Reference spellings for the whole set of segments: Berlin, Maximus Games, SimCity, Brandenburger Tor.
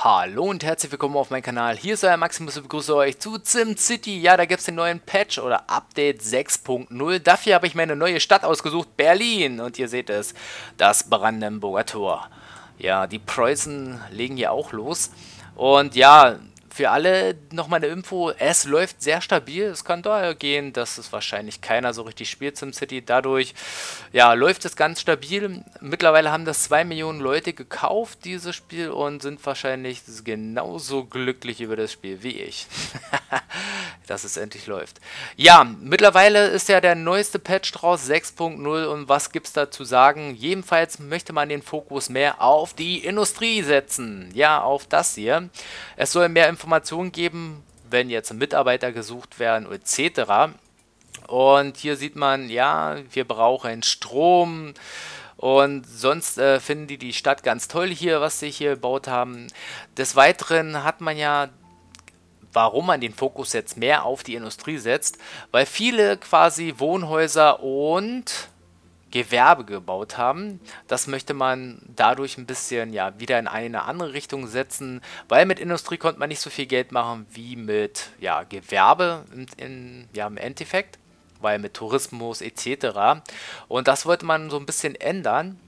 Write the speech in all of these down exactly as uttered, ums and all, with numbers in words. Hallo und herzlich willkommen auf meinem Kanal, hier ist euer Maximus und begrüße euch zu SimCity. Ja, da gibt es den neuen Patch oder Update sechs punkt null. Dafür habe ich mir eine neue Stadt ausgesucht, Berlin. Und ihr seht es, das Brandenburger Tor. Ja, die Preußen legen hier auch los. Und ja, für alle nochmal eine Info, es läuft sehr stabil. Es kann daher gehen, dass es wahrscheinlich keiner so richtig spielt, SimCity. Dadurch ja, läuft es ganz stabil. Mittlerweile haben das zwei Millionen Leute gekauft, dieses Spiel, und sind wahrscheinlich genauso glücklich über das Spiel wie ich, dass es endlich läuft. Ja, mittlerweile ist ja der neueste Patch draus, sechs punkt null. Und was gibt es da zu sagen? Jedenfalls möchte man den Fokus mehr auf die Industrie setzen. Ja, auf das hier. Es soll mehr Informationen geben, wenn jetzt Mitarbeiter gesucht werden et cetera. Und hier sieht man, ja, wir brauchen Strom und sonst äh, finden die die Stadt ganz toll hier, was sie hier gebaut haben. Des Weiteren hat man ja, warum man den Fokus jetzt mehr auf die Industrie setzt, weil viele quasi Wohnhäuser und Gewerbe gebaut haben. Das möchte man dadurch ein bisschen ja wieder in eine andere Richtung setzen, weil mit Industrie konnte man nicht so viel Geld machen wie mit ja, Gewerbe in, in, ja, im Endeffekt, weil mit Tourismus et cetera. Und das wollte man so ein bisschen ändern.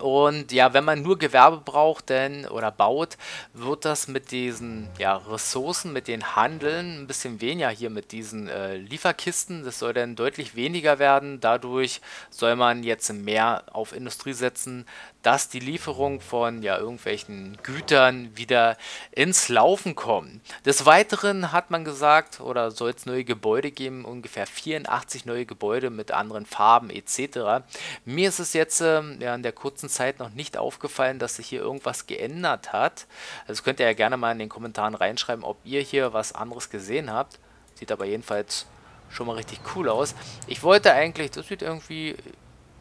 Und ja, wenn man nur Gewerbe braucht denn, oder baut, wird das mit diesen ja, Ressourcen, mit den Handeln ein bisschen weniger hier mit diesen äh, Lieferkisten. Das soll dann deutlich weniger werden. Dadurch soll man jetzt mehr auf Industrie setzen, dass die Lieferung von ja, irgendwelchen Gütern wieder ins Laufen kommt. Des Weiteren hat man gesagt, oder soll es neue Gebäude geben, ungefähr vierundachtzig neue Gebäude mit anderen Farben et cetera. Mir ist es jetzt äh, ja, in der kurzen Zeit noch nicht aufgefallen, dass sich hier irgendwas geändert hat. Also könnt ihr ja gerne mal in den Kommentaren reinschreiben, ob ihr hier was anderes gesehen habt. Sieht aber jedenfalls schon mal richtig cool aus. Ich wollte eigentlich, das sieht irgendwie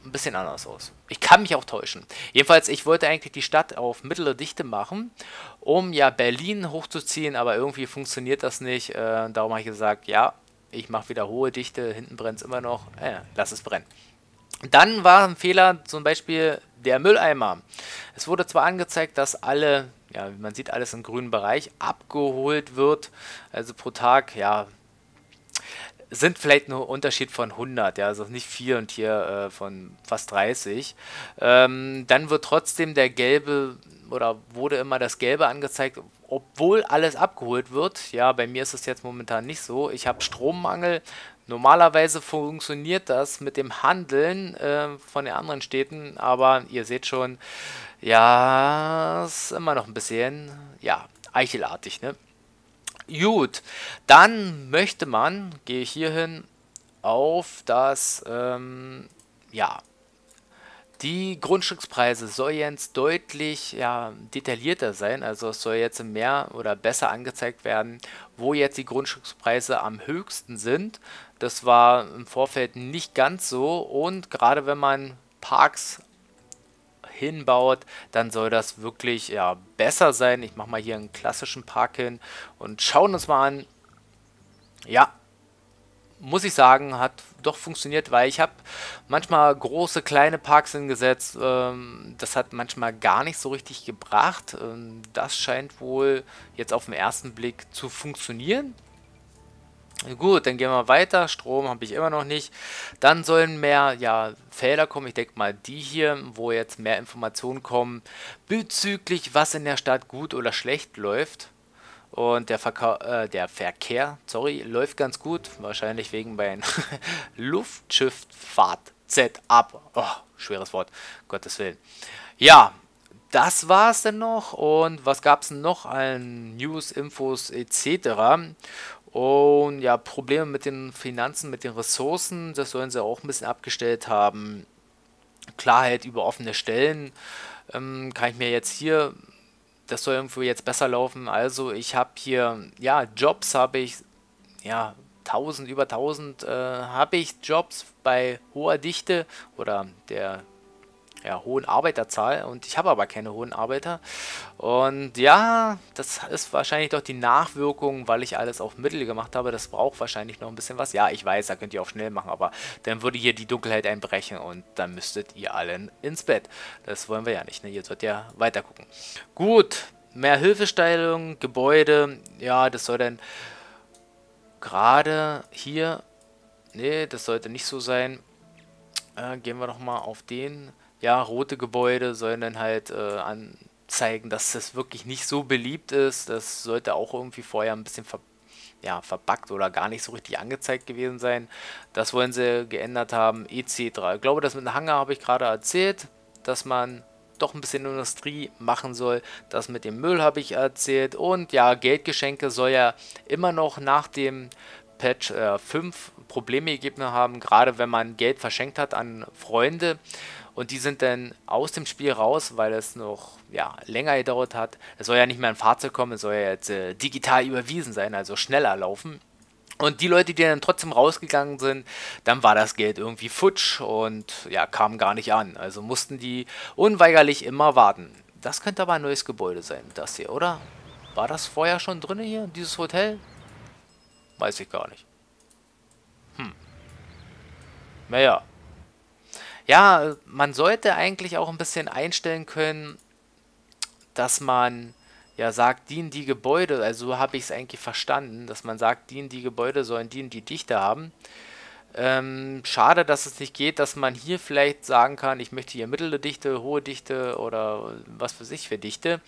ein bisschen anders aus. Ich kann mich auch täuschen. Jedenfalls, ich wollte eigentlich die Stadt auf mittlere Dichte machen, um ja Berlin hochzuziehen, aber irgendwie funktioniert das nicht. Äh, darum habe ich gesagt, ja, ich mache wieder hohe Dichte, hinten brennt es immer noch. Äh, lass es brennen. Dann war ein Fehler, zum Beispiel der Mülleimer. Es wurde zwar angezeigt, dass alle, ja, man sieht alles im grünen Bereich, abgeholt wird. Also pro Tag, ja, sind vielleicht nur Unterschied von hundert, ja, also nicht viel und hier äh, von fast dreißig. Ähm, dann wird trotzdem der gelbe, oder wurde immer das Gelbe angezeigt, obwohl alles abgeholt wird. Ja, bei mir ist es jetzt momentan nicht so. Ich habe Strommangel. Normalerweise funktioniert das mit dem Handeln äh, von den anderen Städten, aber ihr seht schon, ja, ist immer noch ein bisschen, ja, eichelartig, ne? Gut, dann möchte man, gehe ich hier hin, auf das, ähm, ja, die Grundstückspreise soll jetzt deutlich ja, detaillierter sein, also es soll jetzt mehr oder besser angezeigt werden, wo jetzt die Grundstückspreise am höchsten sind. Das war im Vorfeld nicht ganz so, und gerade wenn man Parks hinbaut, dann soll das wirklich ja, besser sein. Ich mache mal hier einen klassischen Park hin und schauen uns mal an. Ja, muss ich sagen, hat doch funktioniert, weil ich habe manchmal große, kleine Parks hingesetzt. Ähm, das hat manchmal gar nicht so richtig gebracht. Ähm, das scheint wohl jetzt auf den ersten Blick zu funktionieren. Gut, dann gehen wir weiter. Strom habe ich immer noch nicht. Dann sollen mehr ja, Felder kommen. Ich denke mal die hier, wo jetzt mehr Informationen kommen bezüglich, was in der Stadt gut oder schlecht läuft. Und der, äh, der Verkehr, sorry, läuft ganz gut. Wahrscheinlich wegen meinem Luftschifffahrt-Setup. Oh, schweres Wort, Gottes Willen. Ja, das war's denn noch. Und was gab's denn noch an News, Infos et cetera? Und ja, Probleme mit den Finanzen, mit den Ressourcen, das sollen sie auch ein bisschen abgestellt haben. Klarheit über offene Stellen ähm, kann ich mir jetzt hier... Das soll irgendwo jetzt besser laufen. Also ich habe hier, ja, Jobs habe ich, ja, tausend, über tausend äh, habe ich Jobs bei hoher Dichte oder der ja, hohen Arbeiterzahl, und ich habe aber keine hohen Arbeiter. Und ja, das ist wahrscheinlich doch die Nachwirkung, weil ich alles auf Mittel gemacht habe. Das braucht wahrscheinlich noch ein bisschen was. Ja, ich weiß, da könnt ihr auch schnell machen, aber dann würde hier die Dunkelheit einbrechen und dann müsstet ihr alle ins Bett. Das wollen wir ja nicht, ne? Ihr sollt ja weiter gucken. Gut, Mehr Hilfestellung, Gebäude, ja, das soll dann gerade hier, nee, das sollte nicht so sein. Äh, gehen wir nochmal auf den, ja, rote Gebäude sollen dann halt äh, anzeigen, dass das wirklich nicht so beliebt ist. Das sollte auch irgendwie vorher ein bisschen ver ja, verbuggt oder gar nicht so richtig angezeigt gewesen sein. Das wollen sie geändert haben, et cetera. Ich glaube, das mit dem Hangar habe ich gerade erzählt, dass man doch ein bisschen Industrie machen soll. Das mit dem Müll habe ich erzählt. Und ja, Geldgeschenke soll ja immer noch nach dem Patch äh, fünf Probleme gegeben haben, gerade wenn man Geld verschenkt hat an Freunde. Und die sind dann aus dem Spiel raus, weil es noch ja, länger gedauert hat. Es soll ja nicht mehr ein Fahrzeug kommen, es soll ja jetzt äh, digital überwiesen sein, also schneller laufen. Und die Leute, die dann trotzdem rausgegangen sind, dann war das Geld irgendwie futsch und ja, kam gar nicht an. Also mussten die unweigerlich immer warten. Das könnte aber ein neues Gebäude sein, das hier, oder? War das vorher schon drin hier, dieses Hotel? Weiß ich gar nicht. Hm. Naja. Ja, man sollte eigentlich auch ein bisschen einstellen können, dass man ja sagt, die und die Gebäude, also so habe ich es eigentlich verstanden, dass man sagt, die und die Gebäude sollen die und die Dichte haben. Ähm, schade, dass es nicht geht, dass man hier vielleicht sagen kann, ich möchte hier mittlere Dichte, hohe Dichte oder was für sich für Dichte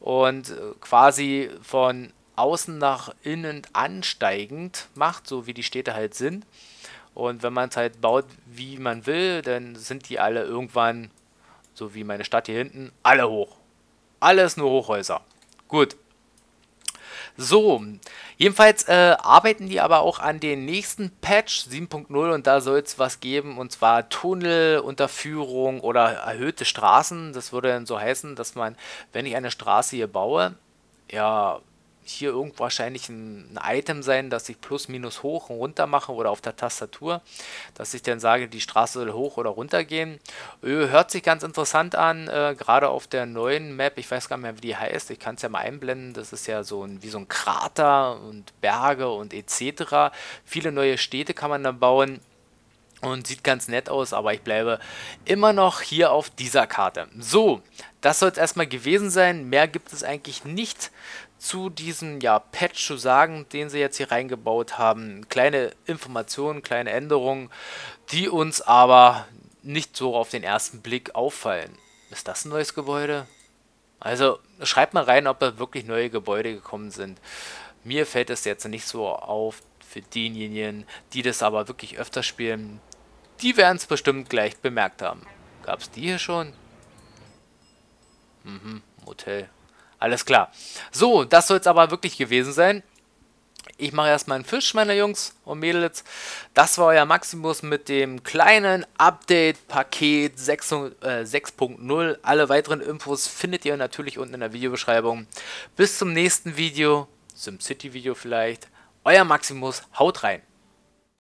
und quasi von außen nach innen ansteigend macht, so wie die Städte halt sind. Und wenn man es halt baut, wie man will, dann sind die alle irgendwann, so wie meine Stadt hier hinten, alle hoch. Alles nur Hochhäuser. Gut. So, jedenfalls äh, arbeiten die aber auch an den nächsten Patch sieben punkt null und da soll es was geben, und zwar Tunnelunterführung oder erhöhte Straßen. Das würde dann so heißen, dass man, wenn ich eine Straße hier baue, ja... hier irgendwo wahrscheinlich ein, ein Item sein, dass ich plus minus hoch und runter mache oder auf der Tastatur, dass ich dann sage, die Straße soll hoch oder runter gehen. Ö, hört sich ganz interessant an, äh, gerade auf der neuen Map, ich weiß gar nicht mehr, wie die heißt, ich kann es ja mal einblenden, das ist ja so ein, wie so ein Krater und Berge und et cetera. Viele neue Städte kann man da bauen und sieht ganz nett aus, aber ich bleibe immer noch hier auf dieser Karte. So, das soll es erstmal gewesen sein, mehr gibt es eigentlich nicht zu diesem ja, Patch zu sagen, den sie jetzt hier reingebaut haben. Kleine Informationen, kleine Änderungen, die uns aber nicht so auf den ersten Blick auffallen. Ist das ein neues Gebäude? Also schreibt mal rein, ob da wirklich neue Gebäude gekommen sind. Mir fällt es jetzt nicht so auf, für diejenigen, die das aber wirklich öfter spielen, die werden es bestimmt gleich bemerkt haben. Gab es die hier schon? Mhm, Hotel. Alles klar. So, das soll es aber wirklich gewesen sein. Ich mache erstmal einen Fisch, meine Jungs und Mädels. Das war euer Maximus mit dem kleinen Update-Paket sechs punkt null. Alle weiteren Infos findet ihr natürlich unten in der Videobeschreibung. Bis zum nächsten Video, SimCity-Video vielleicht. Euer Maximus, haut rein!